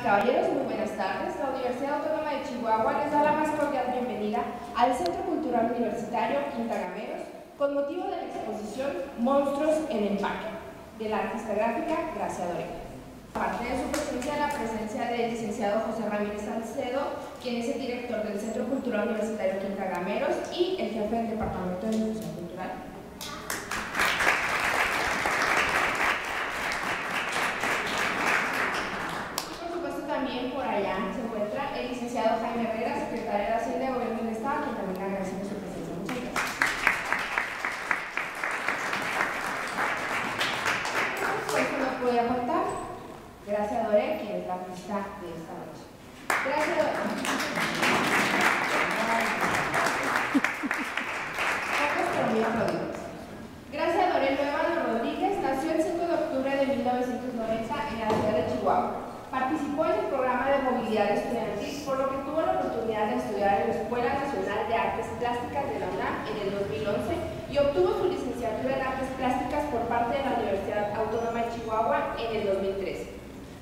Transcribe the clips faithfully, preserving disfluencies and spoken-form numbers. y caballeros, muy buenas tardes. La Universidad Autónoma de Chihuahua les da la más cordial bienvenida al Centro Cultural Universitario Quinta Gameros con motivo de la exposición Monstruos en Empaque, de la artista gráfica Gracia Doré. Aparte de su presencia, la presencia del licenciado José Ramírez Salcedo, quien es el director del Centro Cultural Universitario Quinta Gameros y el jefe del Departamento de Difusión Cultural. Gracia Doré, que es la artista de esta noche. Gracia Doré. Gracia Doré Nueva Rodríguez nació el cinco de octubre de mil novecientos noventa en la ciudad de Chihuahua. Participó en el programa de movilidad estudiantil, por lo que tuvo la oportunidad de estudiar en la Escuela Nacional de Artes Plásticas de la UNAM en el dos mil once y obtuvo su licenciatura en Artes Plásticas por parte de la Universidad Autónoma de Chihuahua en el dos mil trece.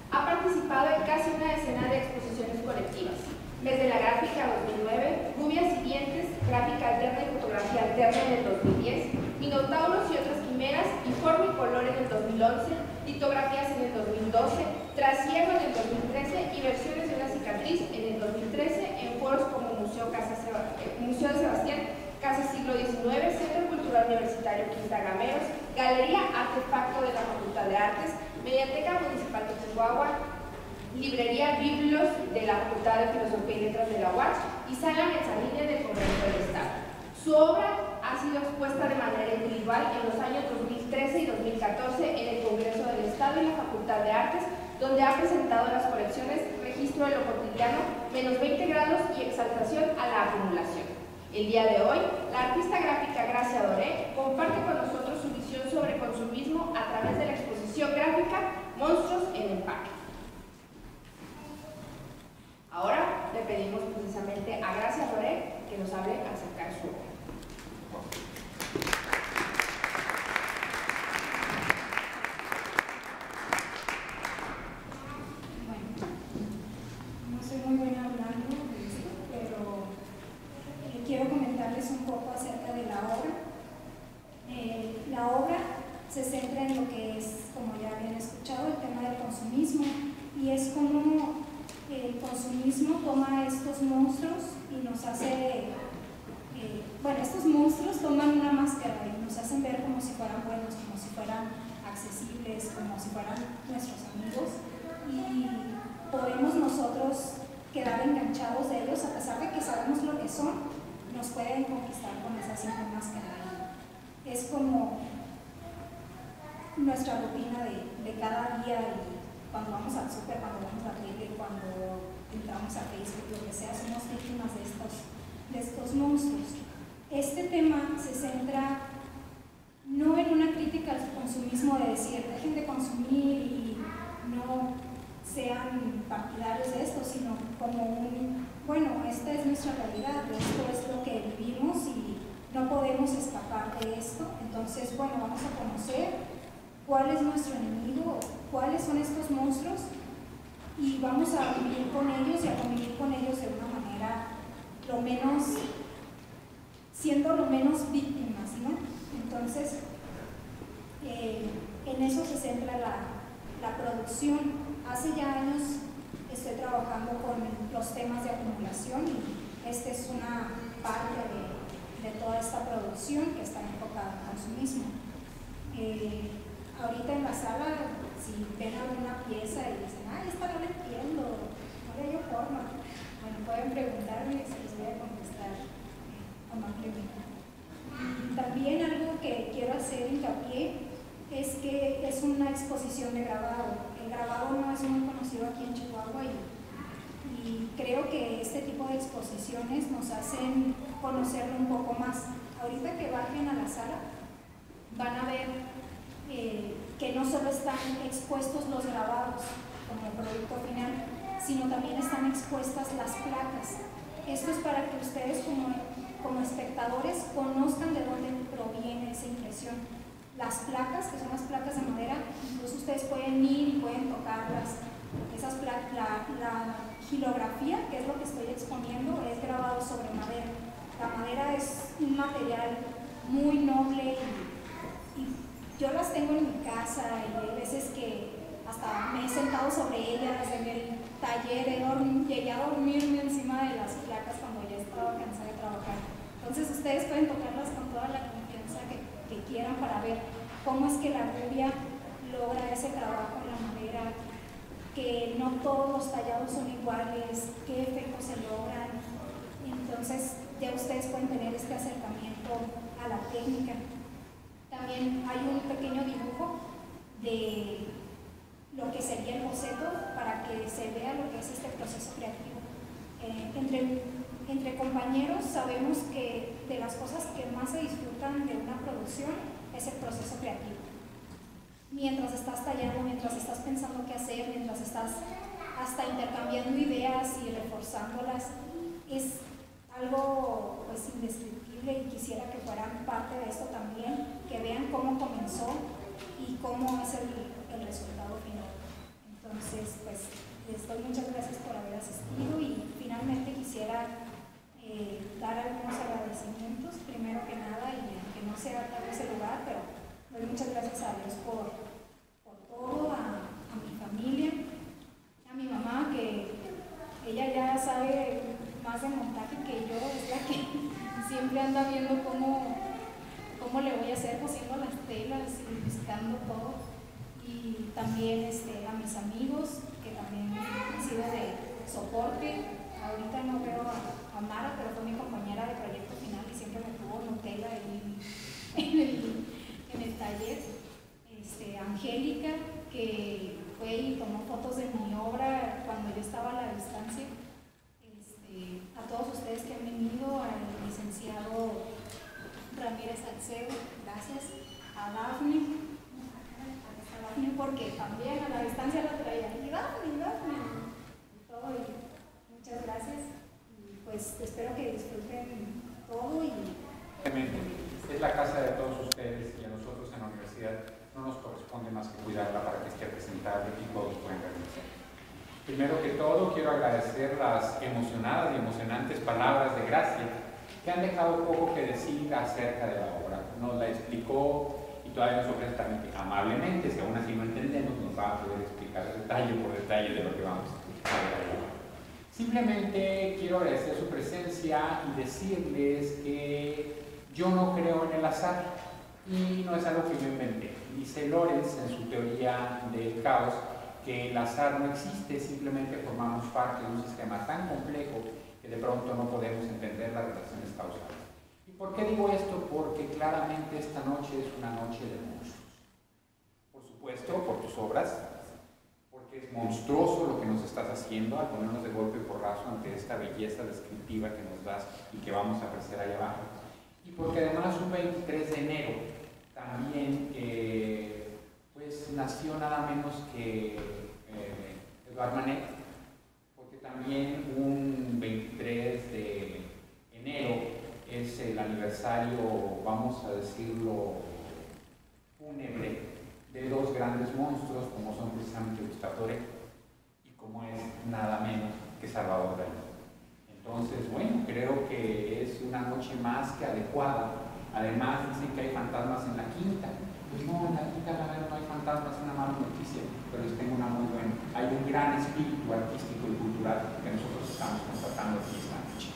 Ha participado en casi una decena de exposiciones colectivas, desde la gráfica dos mil nueve, lluvias y dientes, gráfica alterna y fotografía alterna en el dos mil diez, minotauros y otras quimeras, y forma y color en el dos mil once, litografías en el dos mil doce, trasiego en el dos mil trece y versiones de una cicatriz en el dos mil trece en foros como Museo, Casa Seba Museo de Sebastián, Casa Siglo diecinueve, Centro Cultural Universitario Quinta Gameros, Galería Artefacto de la Facultad de Artes, Mediateca Municipal de Chihuahua, Librería Biblos de la Facultad de Filosofía y Letras de la U A C y Sala Mezanine del Congreso del Estado. Su obra ha sido expuesta de manera individual en los años dos mil trece y dos mil catorce en el Congreso del Estado y la Facultad de Artes, donde ha presentado las colecciones Registro de lo Cotidiano, Menos veinte grados y Exaltación a la acumulación. El día de hoy, la artista gráfica Gracia Doré comparte con nosotros su visión sobre consumismo a través de la exposición gráfica Monstruos en Empaque. Ahora le pedimos precisamente a Gracia Doré que nos hable acerca de su obra. Bueno, no soy muy buena hablando de esto, pero eh, quiero comentarles un poco acerca de la obra. Eh, la obra se centra en lo que es, como ya habían escuchado, el tema del consumismo, y es como el consumismo toma estos monstruos y nos hace, eh, bueno, estos monstruos toman una máscara y nos hacen ver como si fueran buenos, como si fueran accesibles, como si fueran nuestros amigos, y podemos nosotros quedar enganchados de ellos, a pesar de que sabemos lo que son, nos pueden conquistar con esa simple máscara. Es como nuestra rutina de, de cada día, y cuando vamos al súper, cuando vamos a la tele, cuando entramos a Facebook, lo que sea, somos víctimas de estos, de estos monstruos. Este tema se centra no en una crítica al consumismo de decir dejen de consumir y no sean partidarios de esto, sino como un, bueno, esta es nuestra realidad, esto es lo que vivimos y no podemos escapar de esto, entonces bueno, vamos a conocer cuál es nuestro enemigo, cuáles son estos monstruos, y vamos a vivir con ellos y a convivir con ellos de una manera, lo menos, siendo lo menos víctimas, ¿no? Entonces, eh, en eso se centra la, la producción. Hace ya años estoy trabajando con los temas de acumulación, y esta es una parte de, de toda esta producción que está enfocada al consumismo. Eh, Ahorita en la sala, si ven alguna pieza y dicen, ah, esta no la entiendo, no le doy forma, bueno, pueden preguntarme y se les voy a contestar amablemente. También algo que quiero hacer hincapié es que es una exposición de grabado. El grabado no es muy conocido aquí en Chihuahua, y, y creo que este tipo de exposiciones nos hacen conocerlo un poco más. Ahorita que bajen a la sala, van a ver Eh, que no solo están expuestos los grabados como el producto final, sino también están expuestas las placas. Esto es para que ustedes como, como espectadores conozcan de dónde proviene esa impresión. Las placas, que son las placas de madera, incluso ustedes pueden ir y pueden tocarlas, Esas pla la, la xilografía, que es lo que estoy exponiendo, es grabado sobre madera. La madera es un material muy noble y, y yo las tengo en mi casa y hay veces que hasta me he sentado sobre ellas, en el taller he llegué a dormirme encima de las placas cuando ya estaba cansada de trabajar. Entonces ustedes pueden tocarlas con toda la confianza que, que quieran para ver cómo es que la rubia logra ese trabajo en la madera, que no todos los tallados son iguales, qué efectos se logran. Entonces ya ustedes pueden tener este acercamiento a la técnica. También hay un pequeño dibujo de lo que sería el boceto para que se vea lo que es este proceso creativo. Eh, entre, entre compañeros sabemos que de las cosas que más se disfrutan de una producción es el proceso creativo. Mientras estás tallando, mientras estás pensando qué hacer, mientras estás hasta intercambiando ideas y reforzándolas, es algo pues indescriptible y quisiera que fueran parte de esto también, que vean cómo comenzó y cómo es el, el resultado final. Entonces, pues les doy muchas gracias por haber asistido y finalmente quisiera eh, dar algunos agradecimientos, primero que nada, y que no sea tal vez el lugar, pero doy muchas gracias a Dios por, por todo, a, a mi familia, a mi mamá, que ella ya sabe más de montaje que yo, es la que siempre anda viendo cómo, cómo le voy a hacer, cosiendo las telas y buscando todo. Y también este, a mis amigos, que también han sido de soporte. Ahorita no veo a, a Mara, pero fue mi compañera de proyecto final y siempre me tuvo Nutella en, en el... en el taller. este, Angélica, que fue y tomó fotos de mi obra cuando yo estaba a la distancia. Este, a todos ustedes que han venido, al licenciado Ramírez Salcedo, gracias. A Dafne, a Dafne porque también a la distancia la traía. Y Dafne, Dafne, y todo. Y muchas gracias. Y pues espero que disfruten todo. Y es la casa de todos ustedes y a nosotros en la universidad no nos corresponde más que cuidarla para que esté presentable y todos puedan realizar. Primero que todo, quiero agradecer las emocionadas y emocionantes palabras de Gracia, que han dejado poco que decir acerca de la obra. Nos la explicó y todavía nos ofrece tan amablemente, si aún así no entendemos, nos va a poder explicar detalle por detalle de lo que vamos a explicar. Simplemente quiero agradecer su presencia y decirles que yo no creo en el azar y no es algo que yo inventé. Dice Lorenz en su teoría del caos que el azar no existe, simplemente formamos parte de un sistema tan complejo que de pronto no podemos entender las relaciones causales. ¿Y por qué digo esto? Porque claramente esta noche es una noche de monstruos. Por supuesto, por tus obras, porque es monstruoso lo que nos estás haciendo al ponernos de golpe y porrazo ante esta belleza descriptiva que nos das y que vamos a apreciar allá abajo. Y porque además un veintitrés de enero también eh, pues nació nada menos que eh, Eduardo Manet, porque también un veintitrés de enero es el aniversario, vamos a decirlo, fúnebre de dos grandes monstruos como son precisamente Custatore y como es nada menos que Salvador Rey. Entonces, bueno, creo que es una noche más que adecuada. Además, dicen que hay fantasmas en la quinta. Pues no, en la quinta la verdad no hay fantasmas, es una mala noticia, pero les tengo una muy buena. Hay un gran espíritu artístico y cultural que nosotros estamos constatando aquí esta noche.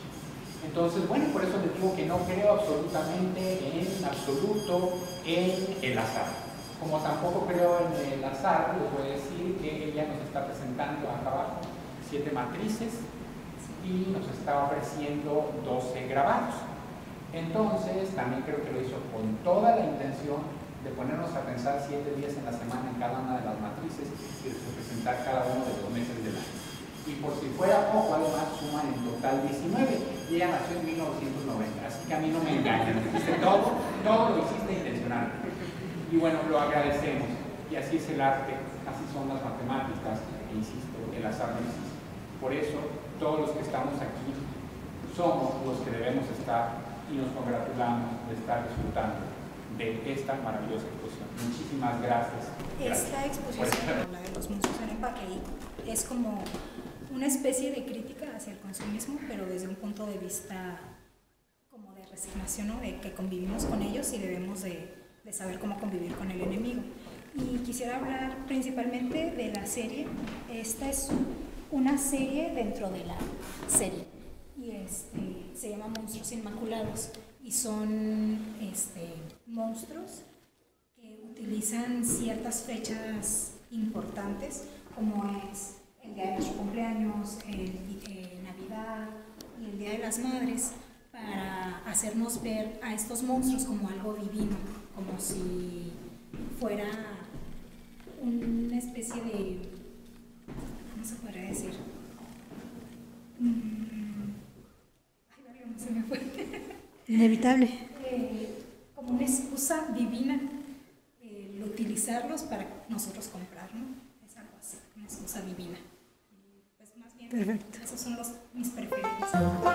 Entonces, bueno, por eso les digo que no creo absolutamente en absoluto en el azar. Como tampoco creo en el azar, les voy a decir que ella nos está presentando acá abajo siete matrices, y nos está ofreciendo doce grabados. Entonces, también creo que lo hizo con toda la intención de ponernos a pensar siete días en la semana en cada una de las matrices y de representar cada uno de los meses del año. Y por si fuera poco, además suman en total diecinueve, y ella nació en mil novecientos noventa, así que a mí no me engañan, hiciste todo, todo lo hiciste intencional. Y bueno, lo agradecemos, y así es el arte, así son las matemáticas, e insisto, el azar no existe. Por eso, todos los que estamos aquí somos los que debemos estar y nos congratulamos de estar disfrutando de esta maravillosa exposición. Muchísimas gracias. gracias. Esta exposición, la de los monstruos en empaque, es como una especie de crítica hacia el consumismo, pero desde un punto de vista como de resignación, ¿no? De que convivimos con ellos y debemos de, de saber cómo convivir con el enemigo. Y quisiera hablar principalmente de la serie. Esta es una serie dentro de la serie y este, se llama Monstruos Inmaculados, y son este, monstruos que utilizan ciertas fechas importantes, como es el día de nuestro cumpleaños, el, eh, Navidad y el Día de las Madres, para hacernos ver a estos monstruos como algo divino, como si fuera una especie de, ¿cómo se podría decir? Ay, María, no se me fue. Inevitable. Eh, como una excusa divina, el utilizarlos para nosotros comprar, ¿no? Es algo así, una excusa divina. Pues más bien, perfecto. Esos son los, mis preferidos.